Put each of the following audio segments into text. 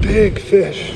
Big fish.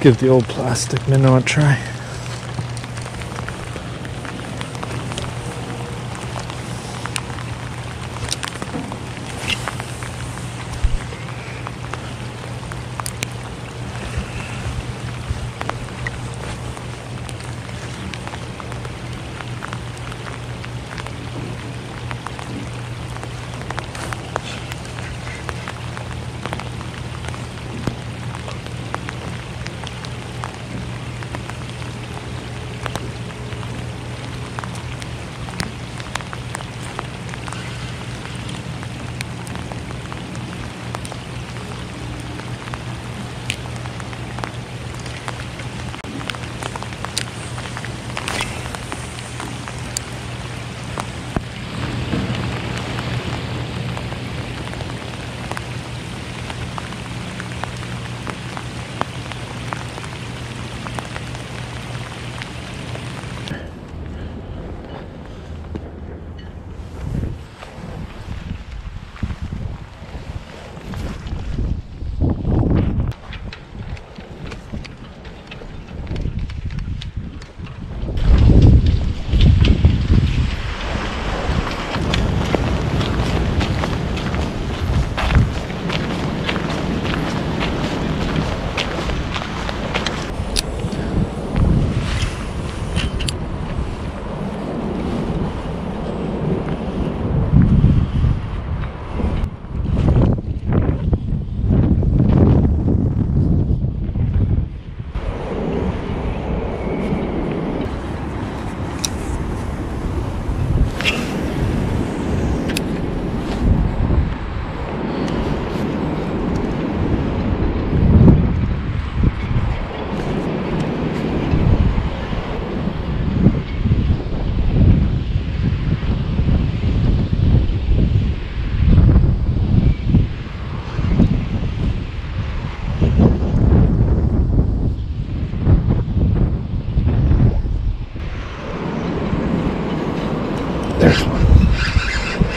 Give the old plastic minnow a try.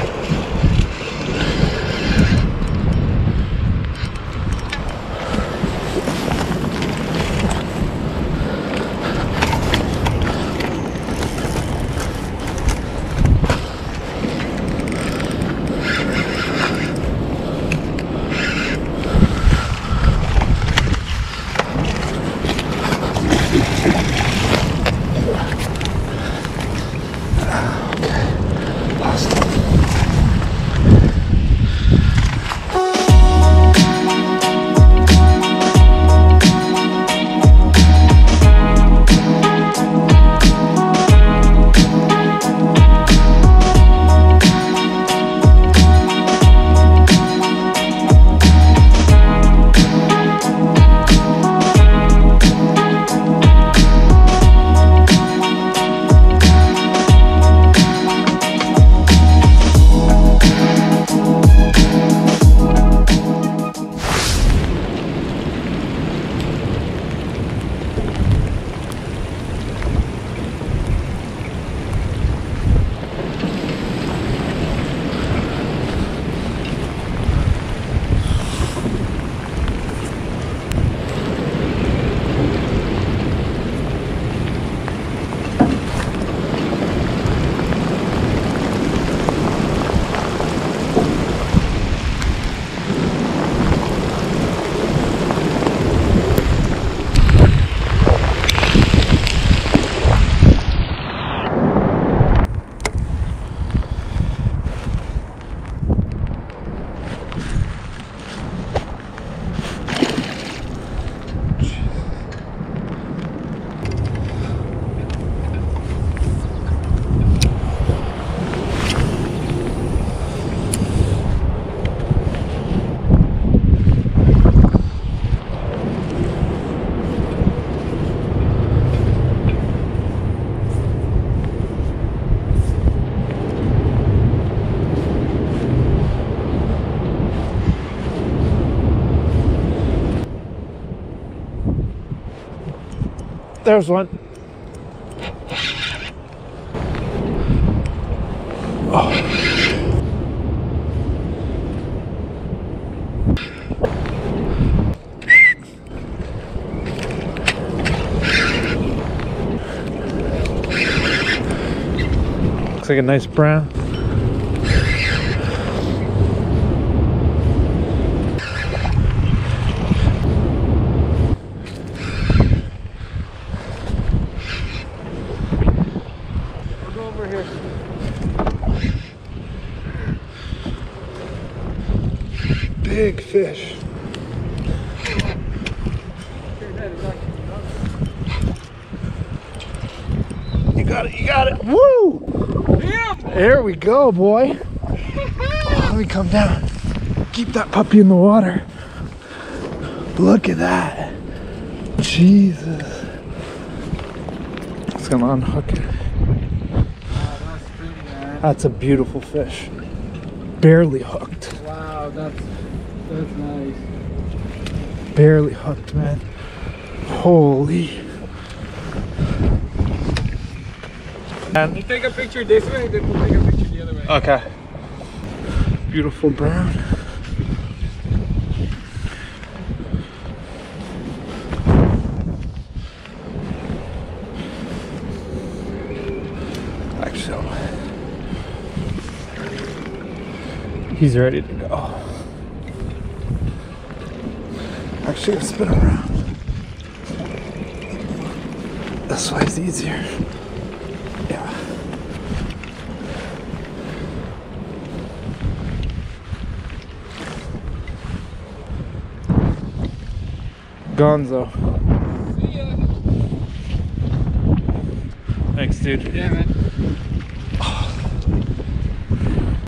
Okay. There's one. Oh. Looks like a nice brown. Big fish. You got it, you got it. Woo! Yeah, there we go, boy. Oh, let me come down. Keep that puppy in the water. Look at that. Jesus. It's gonna unhook it. That's a beautiful fish. Barely hooked. Wow, that's nice. Barely hooked, man. Holy. And you take a picture this way, then we'll take a picture the other way. Okay. Beautiful brown. Like so. He's ready to go. Actually, I'll spin around. This way is easier. Yeah. Gonzo. See ya. Thanks, dude. Yeah, man.